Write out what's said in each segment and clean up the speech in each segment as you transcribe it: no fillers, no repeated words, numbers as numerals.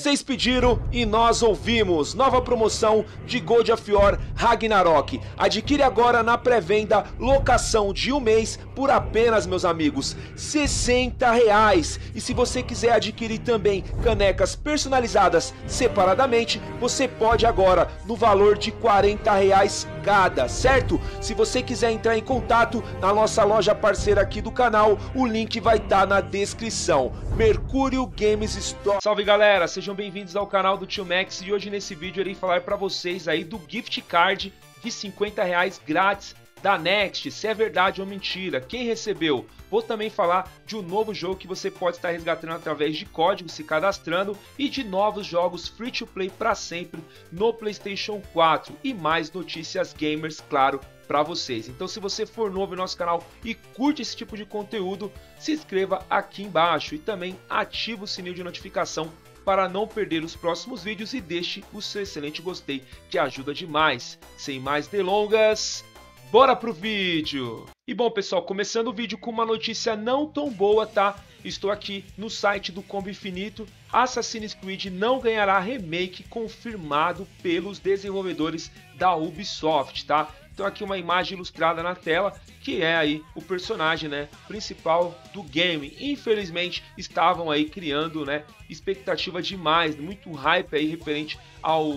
Vocês pediram e nós ouvimos. Nova promoção de God of War Ragnarok. Adquire agora na pré-venda, locação de um mês por apenas, meus amigos, R$60. E se você quiser adquirir também canecas personalizadas separadamente, você pode agora no valor de R$40 cada, certo? Se você quiser entrar em contato na nossa loja parceira aqui do canal, o link vai estar na descrição. Mercúrio Games Store. Salve, galera! Sejam bem-vindos ao canal do Tio Max e hoje nesse vídeo eu irei falar para vocês aí do gift card de R$50 grátis da Next, se é verdade ou mentira, quem recebeu. Vou também falar de um novo jogo que você pode estar resgatando através de código, se cadastrando, e de novos jogos free to play para sempre no PlayStation 4 e mais notícias gamers, claro, para vocês. Então, se você for novo no nosso canal e curte esse tipo de conteúdo, se inscreva aqui embaixo e também ativa o sininho de notificação para não perder os próximos vídeos e deixe o seu excelente gostei que ajuda demais. Sem mais delongas, bora pro vídeo! E bom, pessoal, começando o vídeo com uma notícia não tão boa, tá? Estou aqui no site do Combo Infinito. Assassin's Creed não ganhará remake, confirmado pelos desenvolvedores da Ubisoft, tá? Então aqui uma imagem ilustrada na tela, que é aí o personagem, né, principal do game. Infelizmente estavam aí criando, né, expectativa demais, muito hype aí referente ao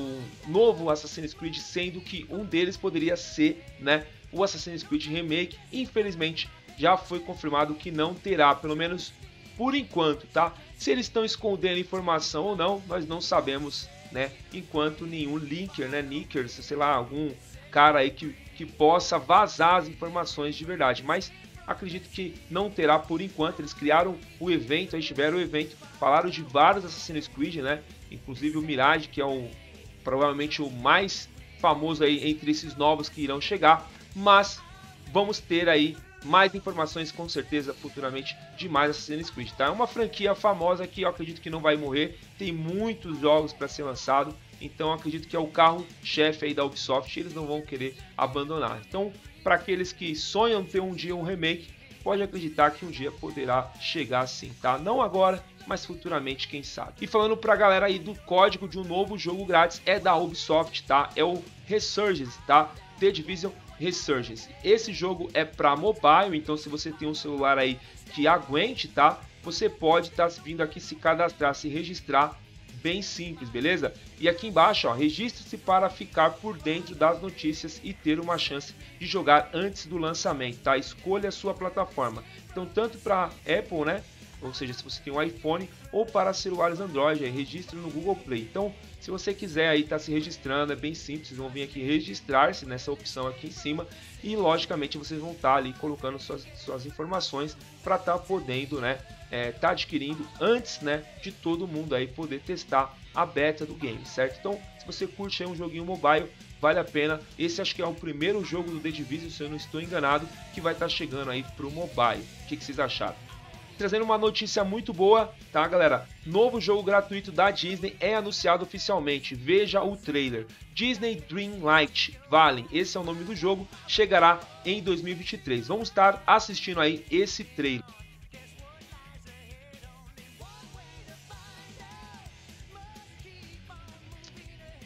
novo Assassin's Creed, sendo que um deles poderia ser, né, o Assassin's Creed Remake. Infelizmente já foi confirmado que não terá, pelo menos por enquanto, tá? Se eles estão escondendo informação ou não, nós não sabemos, né, enquanto nenhum leaker, né, leakers, sei lá, algum cara aí que possa vazar as informações de verdade, mas acredito que não terá por enquanto. Eles criaram o evento, eles tiveram o evento, falaram de vários Assassin's Creed, né, inclusive o Mirage, que é o, provavelmente o mais famoso aí entre esses novos que irão chegar, mas vamos ter aí mais informações com certeza futuramente de mais Assassin's Creed, tá? É uma franquia famosa que eu acredito que não vai morrer, tem muitos jogos para ser lançado. Então acredito que é o carro-chefe aí da Ubisoft, eles não vão querer abandonar. Então, para aqueles que sonham ter um dia um remake, pode acreditar que um dia poderá chegar sim, tá? Não agora, mas futuramente, quem sabe. E falando pra galera aí do código de um novo jogo grátis, é da Ubisoft, tá? É o Resurgence, tá? The Division Resurgence. Esse jogo é pra mobile, então se você tem um celular aí que aguente, tá? Você pode estar vindo aqui se cadastrar, se registrar. Bem simples, beleza? E aqui embaixo, ó, registre-se para ficar por dentro das notícias e ter uma chance de jogar antes do lançamento, tá? Escolha a sua plataforma. Então, tanto para Apple, né? Ou seja, se você tem um iPhone, ou para celulares Android, aí, registre no Google Play. Então, se você quiser aí tá se registrando, é bem simples, vocês vão vir aqui registrar-se nessa opção aqui em cima e logicamente vocês vão estar ali colocando suas informações para estar podendo, né, tá adquirindo antes, né, de todo mundo aí poder testar a beta do game, certo? Então, se você curte aí um joguinho mobile, vale a pena. Esse acho que é o primeiro jogo do The Division, se eu não estou enganado, que vai estar chegando aí pro mobile. O que vocês acharam? Trazendo uma notícia muito boa, tá, galera? Novo jogo gratuito da Disney é anunciado oficialmente. Veja o trailer. Disney Dreamlight Valley, esse é o nome do jogo, chegará em 2023. Vamos estar assistindo aí esse trailer.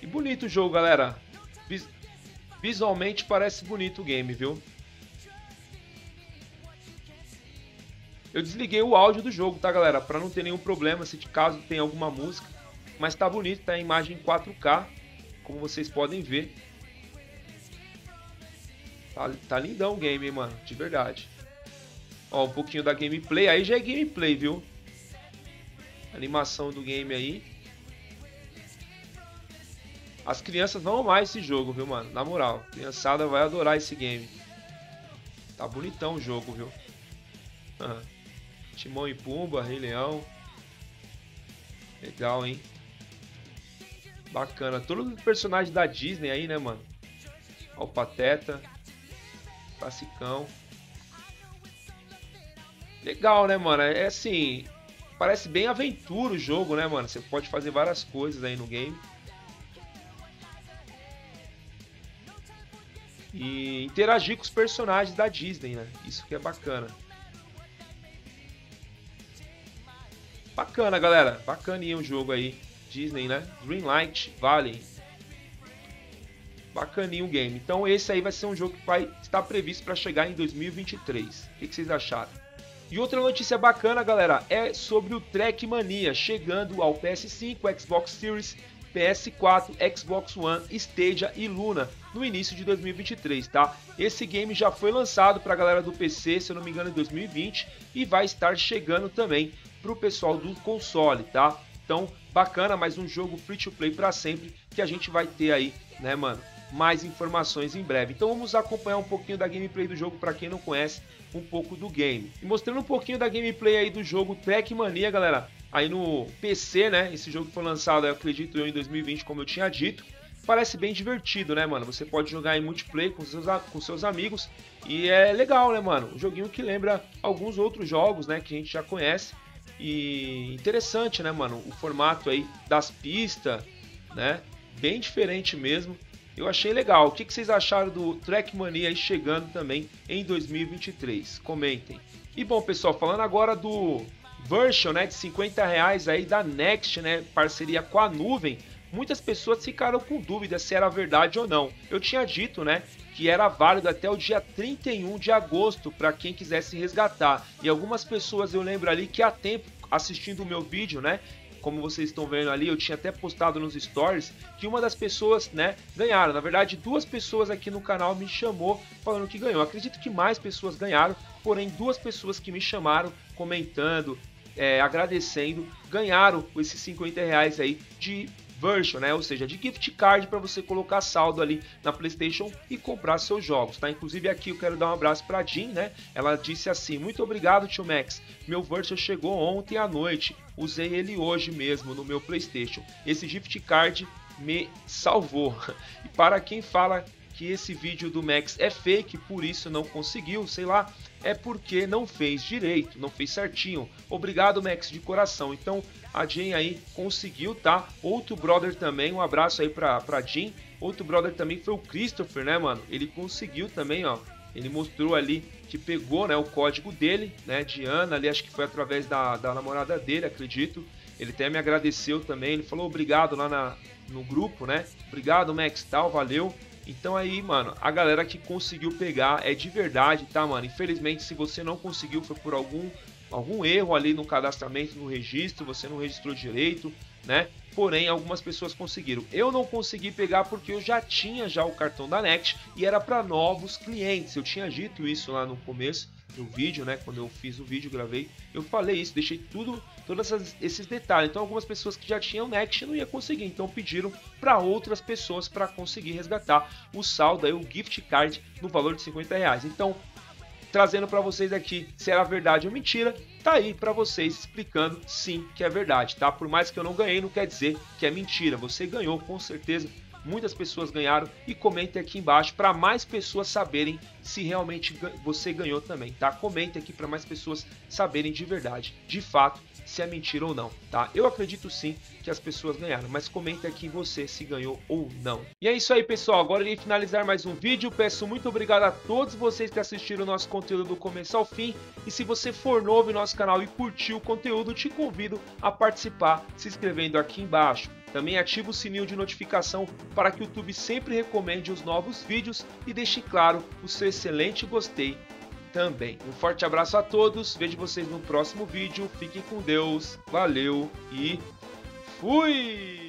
E bonito o jogo, galera. Visualmente parece bonito o game, viu? Eu desliguei o áudio do jogo, tá, galera? Pra não ter nenhum problema, se de caso tem alguma música. Mas tá bonito, tá? A imagem em 4K, como vocês podem ver. Tá lindão o game, mano, de verdade. Ó, um pouquinho da gameplay. Aí já é gameplay, viu? A animação do game aí. As crianças vão amar esse jogo, viu, mano? Na moral, a criançada vai adorar esse game. Tá bonitão o jogo, viu? Ah, Timão e Pumba, Rei Leão. Legal, hein? Bacana. Todos os personagens da Disney aí, né, mano? Ó, o Pateta. Classicão. Legal, né, mano? É assim, parece bem aventura o jogo, né, mano? Você pode fazer várias coisas aí no game. E interagir com os personagens da Disney, né? Isso que é bacana. Bacana, galera, bacaninha o jogo aí. Disney, né? Dreamlight Valley. Bacaninho o game. Então esse aí vai ser um jogo que vai estar previsto para chegar em 2023. O que vocês acharam? E outra notícia bacana, galera, é sobre o Track Mania chegando ao PS5, Xbox Series, PS4, Xbox One, Stadia e Luna no início de 2023, tá? Esse game já foi lançado para a galera do PC, se eu não me engano, em 2020 e vai estar chegando também para o pessoal do console, tá? Então, bacana, mais um jogo free to play para sempre que a gente vai ter aí, né, mano? Mais informações em breve. Então vamos acompanhar um pouquinho da gameplay do jogo para quem não conhece um pouco do game. E mostrando um pouquinho da gameplay aí do jogo Track Mania, galera, aí no PC, né? Esse jogo foi lançado, eu acredito eu, em 2020, como eu tinha dito. Parece bem divertido, né, mano? Você pode jogar em multiplayer com seus amigos e é legal, né, mano? Um joguinho que lembra alguns outros jogos, né, que a gente já conhece. E interessante, né, mano? O formato aí das pistas, né? Bem diferente mesmo. Eu achei legal. O que vocês acharam do Track Mania aí chegando também em 2023? Comentem. E bom, pessoal, falando agora do Version, né, de R$50 aí da Next, né, parceria com a nuvem, muitas pessoas ficaram com dúvida se era verdade ou não. Eu tinha dito, né, que era válido até o dia 31 de agosto para quem quisesse resgatar. E algumas pessoas, eu lembro ali que há tempo, assistindo o meu vídeo, né, como vocês estão vendo ali, eu tinha até postado nos stories que uma das pessoas, né, ganharam. Na verdade, duas pessoas aqui no canal me chamou falando que ganhou. Acredito que mais pessoas ganharam, porém duas pessoas que me chamaram comentando, agradecendo, ganharam esses R$50 aí de version, né? Ou seja, de gift card para você colocar saldo ali na PlayStation e comprar seus jogos, tá? Inclusive aqui eu quero dar um abraço para Jean, né? Ela disse assim: muito obrigado, Tio Max, meu version chegou ontem à noite, usei ele hoje mesmo no meu PlayStation, esse gift card me salvou. E para quem fala que esse vídeo do Max é fake, por isso não conseguiu, sei lá, é porque não fez direito, não fez certinho. Obrigado, Max, de coração. Então a Jean aí conseguiu, tá? Outro brother também, um abraço aí pra Jean. Outro brother também foi o Christopher, né, mano? Ele conseguiu também, ó. Ele mostrou ali que pegou, né, o código dele, né, de Ana ali, acho que foi através da namorada dele, acredito. Ele até me agradeceu também, ele falou obrigado lá no grupo, né? Obrigado, Max, tal, valeu. Então aí, mano, a galera que conseguiu pegar é de verdade, tá, mano? Infelizmente, se você não conseguiu, foi por algum erro ali no cadastramento, no registro, você não registrou direito, né? Porém, algumas pessoas conseguiram. Eu não consegui pegar porque eu já tinha o cartão da Next e era para novos clientes. Eu tinha dito isso lá no começo do vídeo, né? Quando eu fiz o vídeo, gravei, eu falei isso, deixei tudo, todos esses detalhes. Então algumas pessoas que já tinham Next não ia conseguir, então pediram para outras pessoas para conseguir resgatar o saldo aí, o gift card no valor de R$50. Então, trazendo para vocês aqui se era verdade ou mentira, tá aí para vocês explicando sim que é verdade, tá? Por mais que eu não ganhei, não quer dizer que é mentira. Você ganhou, com certeza. Muitas pessoas ganharam e comentem aqui embaixo para mais pessoas saberem se realmente você ganhou também, tá? Comentem aqui para mais pessoas saberem de verdade, de fato, se é mentira ou não, tá? Eu acredito sim que as pessoas ganharam, mas comenta aqui você se ganhou ou não. E é isso aí, pessoal. Agora, de finalizar mais um vídeo, peço muito obrigado a todos vocês que assistiram o nosso conteúdo do começo ao fim. E se você for novo no nosso canal e curtiu o conteúdo, te convido a participar se inscrevendo aqui embaixo. Também ativa o sininho de notificação para que o YouTube sempre recomende os novos vídeos e deixe claro o seu excelente gostei também. Um forte abraço a todos, vejo vocês no próximo vídeo, fiquem com Deus, valeu e fui!